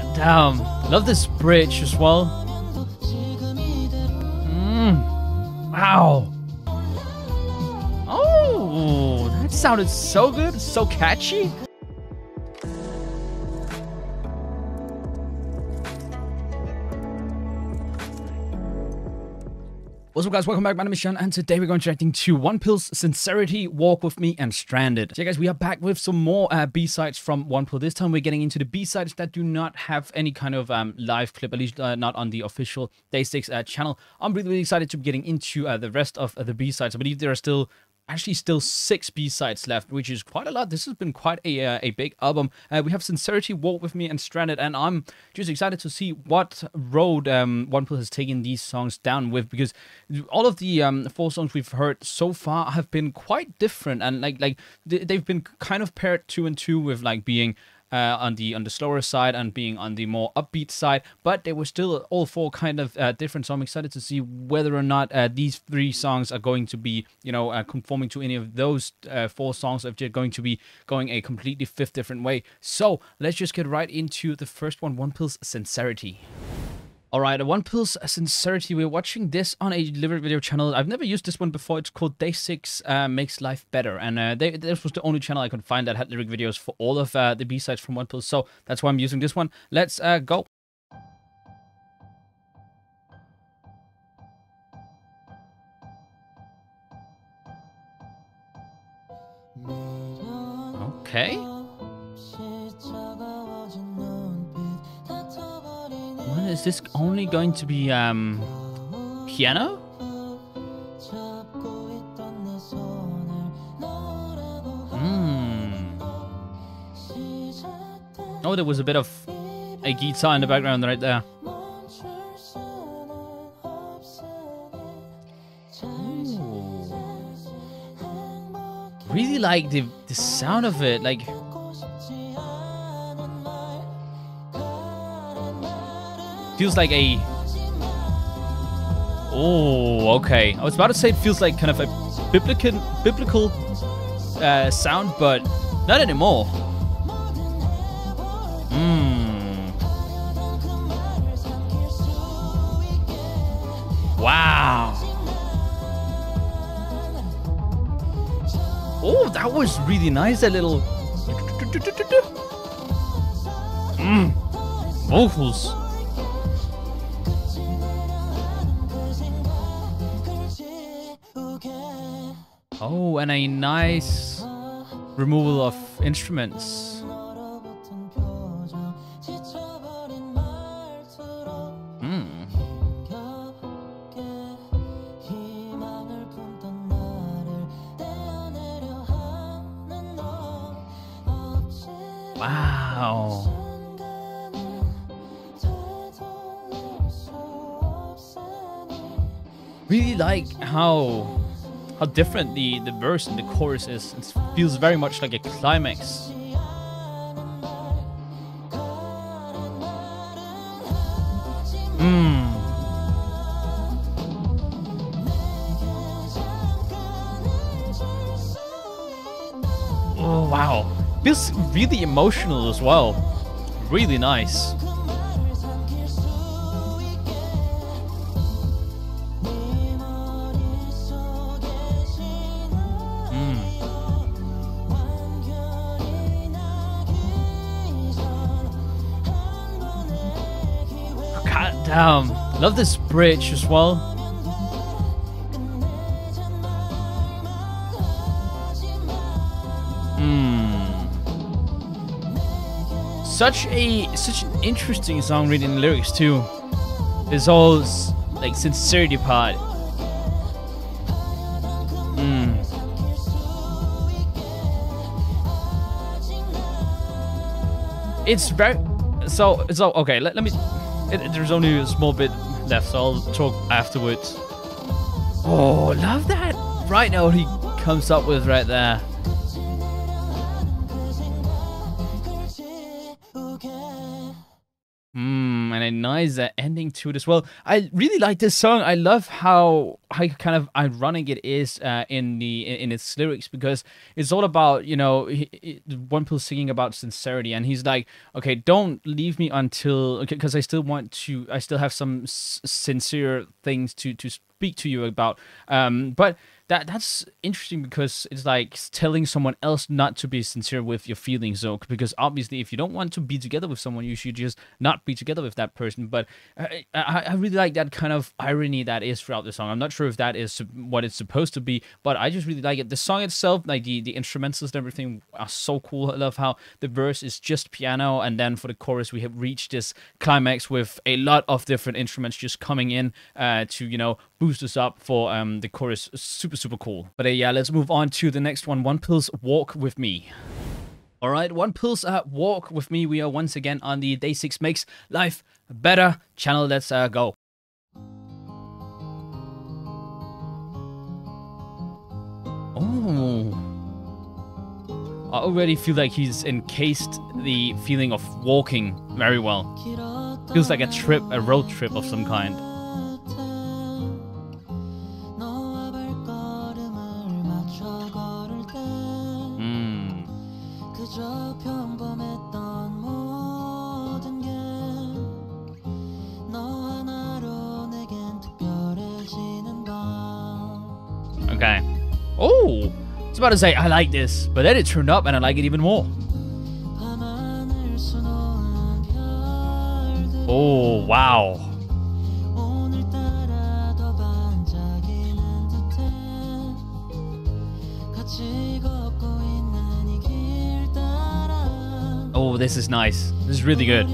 God damn. Love this bridge as well. Wow. Oh, that sounded so good, so catchy. What's up guys, welcome back, my name is Sean, and today we're going to reacting to One Pill's Sincerity, Walk With Me, and Stranded. So yeah, guys, we are back with some more B-sides from One Pill. This time we're getting into the B-sides that do not have any kind of live clip, at least not on the official Day6 channel. I'm really, really excited to be getting into the rest of the B-sides. I believe there are still 6 B-sides left, which is quite a lot. This has been quite a big album. We have Sincerity, Walk With Me, and Stranded, and I'm just excited to see what road One Pill has taken these songs down with, because all of the 4 songs we've heard so far have been quite different, and like they've been kind of paired 2 and 2 with like being on the slower side and being on the more upbeat side, but they were still all 4 kind of different. So I'm excited to see whether or not these 3 songs are going to be, you know, conforming to any of those 4 songs, if they're going to be going a completely 5th different way. So let's just get right into the first one, One Pill's Sincerity. Alright, One Pill's Sincerity. We're watching this on a delivery video channel. I've never used this one before. It's called Day6 Makes Life Better. And this was the only channel I could find that had lyric videos for all of the B-sides from One Pill. So that's why I'm using this one. Let's go. Okay. Is this only going to be piano? Oh, there was a bit of a guitar in the background right there. Ooh. Really like the sound of it, like. Feels like a... Oh, okay. I was about to say it feels like kind of a biblical sound, but not anymore. Wow. Oh, that was really nice, that little... Vocals. Oh, and a nice removal of instruments. Wow. Really like how different the verse and the chorus is. It feels very much like a climax. Oh, wow. Feels really emotional as well. Really nice. Love this bridge as well. Such an interesting song, reading the lyrics too. This whole like sincerity part. It's very so okay. Let me. There's only a small bit left, so I'll talk afterwards. Oh, love that! Right now, what he comes up with right there. And nice ending to it as well. I really like this song. I love how kind of ironic it is in its lyrics, because it's all about, you know, one Pill singing about sincerity, and he's like, okay, don't leave me until, because I still want to, I still have some sincere things to speak to you about. But that's interesting, because it's like telling someone else not to be sincere with your feelings, though, because obviously if you don't want to be together with someone, you should just not be together with that person. But I really like that kind of irony that is throughout the song. I'm not sure if that is what it's supposed to be, but I just really like it. The song itself, like the instrumentals and everything are so cool. I love how the verse is just piano, and then for the chorus we have reached this climax with a lot of different instruments just coming in to, you know, boost us up for the chorus. Super cool. But yeah, let's move on to the next one. One Pill's Walk With Me. All right, One Pill's Walk With Me. We are once again on the Day6 Makes Life Better channel. Let's go. Oh, I already feel like he's encased the feeling of walking very well. Feels like a trip, a road trip of some kind. Okay. Oh, I was about to say I like this, but then it turned up and I like it even more. Oh, wow. Oh, this is nice. This is really good.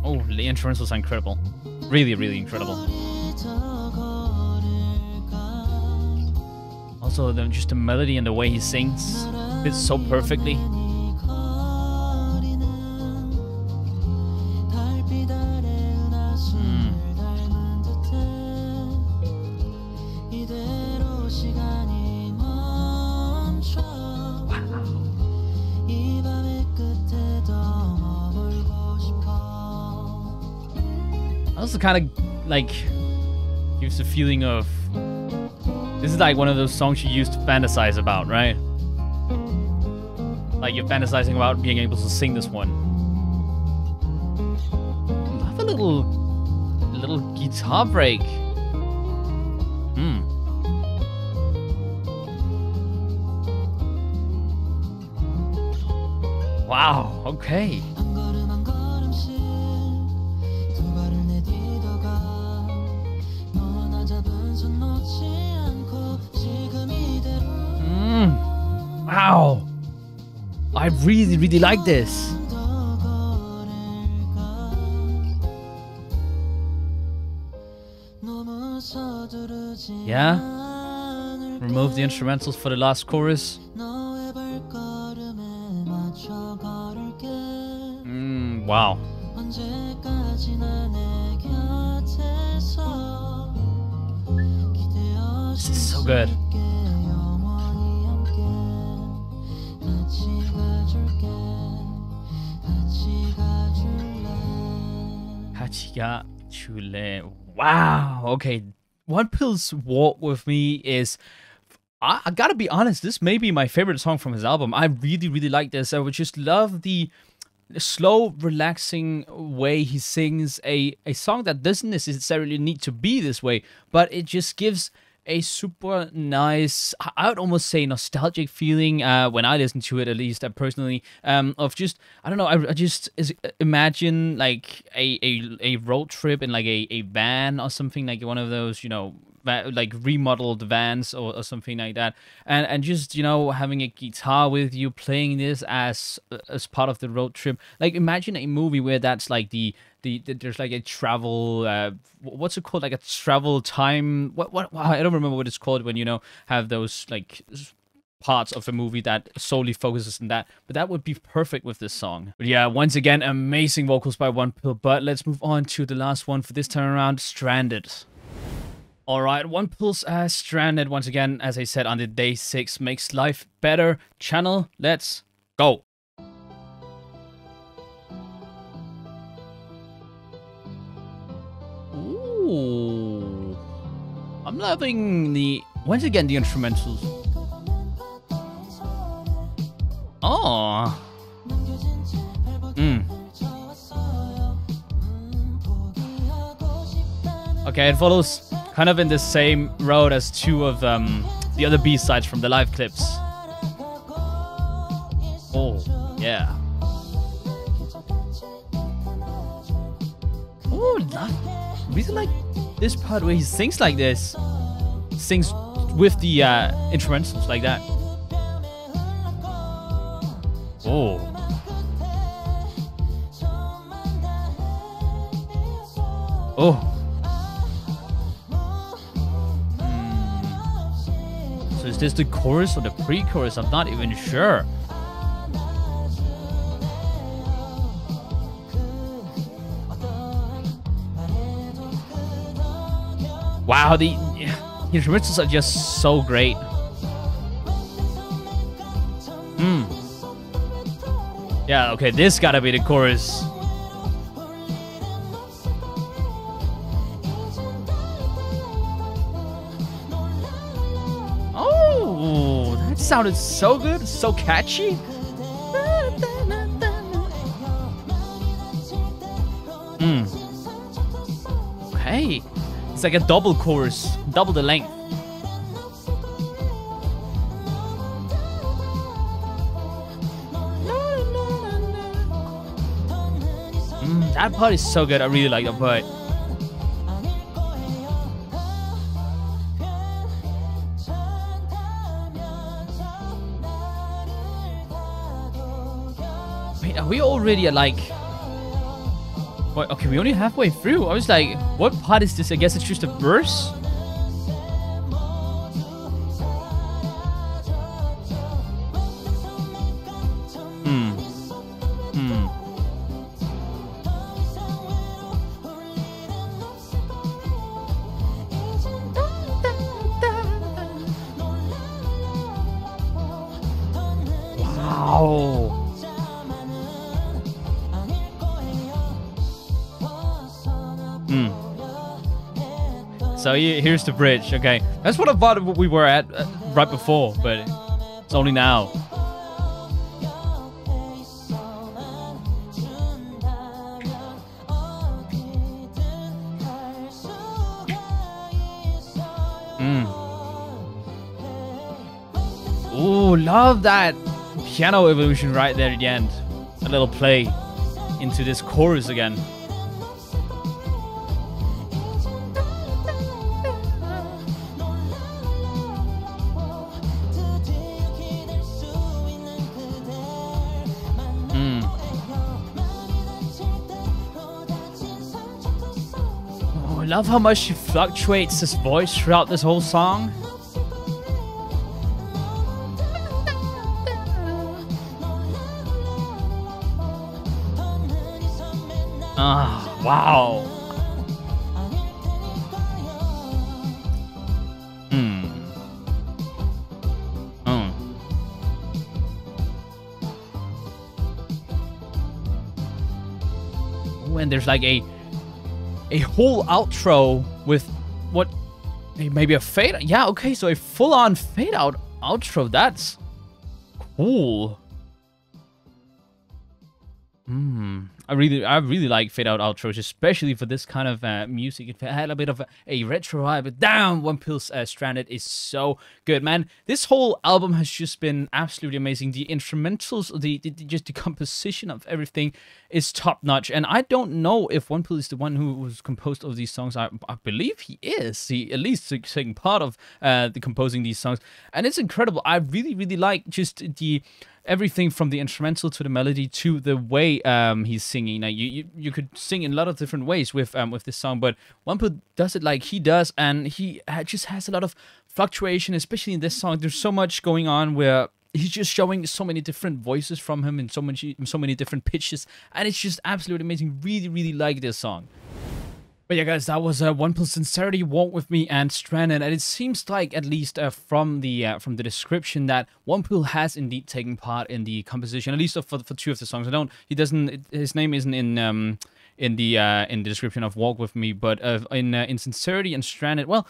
Oh, the instruments was incredible. Really, really incredible. Also, just the melody and the way he sings fits so perfectly. Also kind of like gives the feeling of, this is like one of those songs you used to fantasize about, right? Like you're fantasizing about being able to sing this one. I love a little guitar break. Wow, okay. Wow, I really, really like this. Yeah, remove the instrumentals for the last chorus. Wow. This is so good. Wow. Okay. One Pill's Walk With Me is, I gotta be honest, this may be my favorite song from his album. I really, really like this. I would just love the slow, relaxing way he sings a song that doesn't necessarily need to be this way, but it just gives a super nice, I would almost say nostalgic feeling when I listen to it, at least personally, of just, I don't know, I just imagine like a road trip in like a van or something, like one of those, you know, like remodeled vans or something like that, and just, you know, having a guitar with you, playing this as part of the road trip. Like imagine a movie where that's like there's like a travel what's it called, like a travel time, I don't remember what it's called, when, you know, have those like parts of a movie that solely focuses on that, but that would be perfect with this song. But yeah, once again, amazing vocals by One Pill, but let's move on to the last one for this time around, Stranded. All right, One Pill's Stranded, once again, as I said, on the Day6 Makes Life Better channel. Let's go. Ooh, I'm loving the, once again, the instrumentals. Oh. Okay, it follows kind of in the same road as two of the other B-sides from the live clips. Oh, yeah. Oh, I really like this part where he sings like this. Sings with the instrumentals like that. Oh. So is this the chorus or the pre-chorus? I'm not even sure. Wow, the instrumentals are just so great. Yeah, okay, this gotta be the chorus. Oh, that sounded so good, so catchy. Hey, it's like a double chorus, double the length. That part is so good. I really like that part. Wait, are we already like? Wait, okay, we only halfway through. I was like, what part is this? I guess it's just a verse. So here's the bridge, okay. That's what I thought we were at right before, but it's only now. Ooh, love that piano evolution right there at the end. A little play into this chorus again. Love how much she fluctuates his voice throughout this whole song. Ah, wow. When there's like a whole outro with what, maybe a fade out? Yeah, okay, so a full-on fade out outro. That's cool. I really like fade out outros, especially for this kind of music. If it had a bit of a retro vibe, but damn, One Pill's Stranded is so good, man. This whole album has just been absolutely amazing. The instrumentals, just the composition of everything is top notch. And I don't know if One Pill is the one who was composed of these songs. I believe he is. He at least the second part of the composing these songs, and it's incredible. I really like just the everything from the instrumental to the melody to the way he's singing. Now you could sing in a lot of different ways with this song, but One Pill does it like he does, and he just has a lot of fluctuation, especially in this song. There's so much going on where he's just showing so many different voices from him in so many different pitches, and it's just absolutely amazing. Really, really like this song. But yeah, guys, that was One Pill Sincerity, Walk With Me, and Stranded. And it seems like, at least from the description, that One Pill has indeed taken part in the composition, at least for two of the songs. I don't, he doesn't, his name isn't in the description of Walk With Me, but in Sincerity and Stranded, well,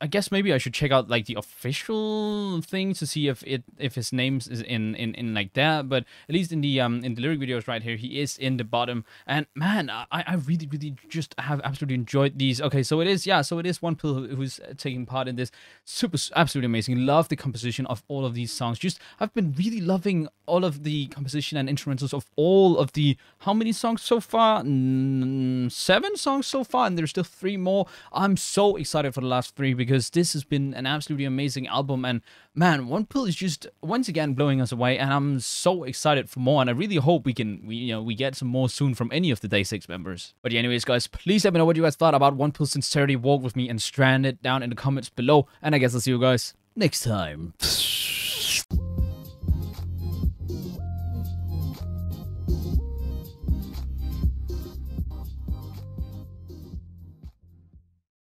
I guess maybe I should check out like the official thing to see if his name is in like that. But at least in the lyric videos right here, he is in the bottom. And man, I really just have absolutely enjoyed these. Okay, so it is, yeah, so it is One Pill who's taking part in this. Super, absolutely amazing. Love the composition of all of these songs. Just I've been really loving all of the composition and instrumentals of all of the, how many songs so far? 7 songs so far, and there's still 3 more. I'm so excited for the last 3 because this has been an absolutely amazing album, and man, One Pill is just once again blowing us away, and I'm so excited for more, and I really hope we get some more soon from any of the Day6 members. But yeah, anyways guys, please let me know what you guys thought about One Pill Sincerity, Walk With Me, and Stranded down in the comments below, and I guess I'll see you guys next time.